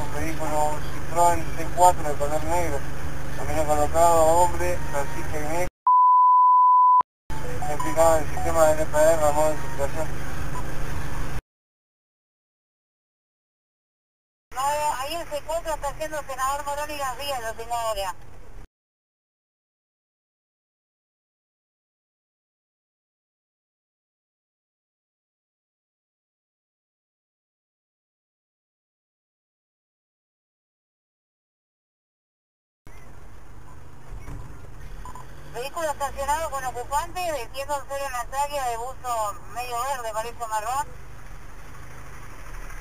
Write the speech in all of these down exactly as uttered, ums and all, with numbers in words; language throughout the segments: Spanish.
un vehículo Citroën C cuatro de color negro, también colocado hombre Francisco y implicado en el sistema de N P R a modo de circulación. No, ahí el C cuatro está haciendo el senador Morón y las vías, la senadora. Vehículo estacionado con ocupante, desciendo al suelo en la talla de buzo medio verde, parece marrón.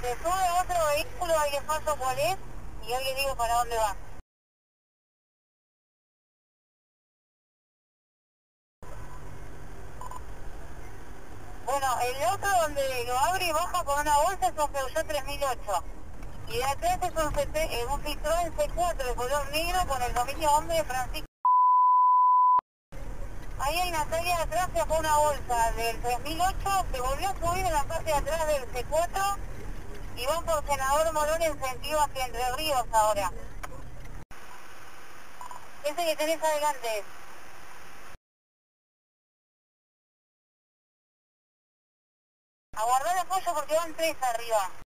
Se sube otro vehículo, ahí les paso cuál es, y hoy les digo para dónde va. Bueno, el otro donde lo abre y baja con una bolsa es un Peugeot tres mil ocho. Y de atrás es un, C T, un Citroën C cuatro de color negro con el dominio hombre de Francisco. Ahí en la talla de atrás sacó una bolsa del tres mil ocho, se volvió a subir en la parte de atrás del C cuatro y van por Senador Morón en sentido hacia Entre Ríos ahora. Ese que tenés adelante. Aguardá el apoyo porque van tres arriba.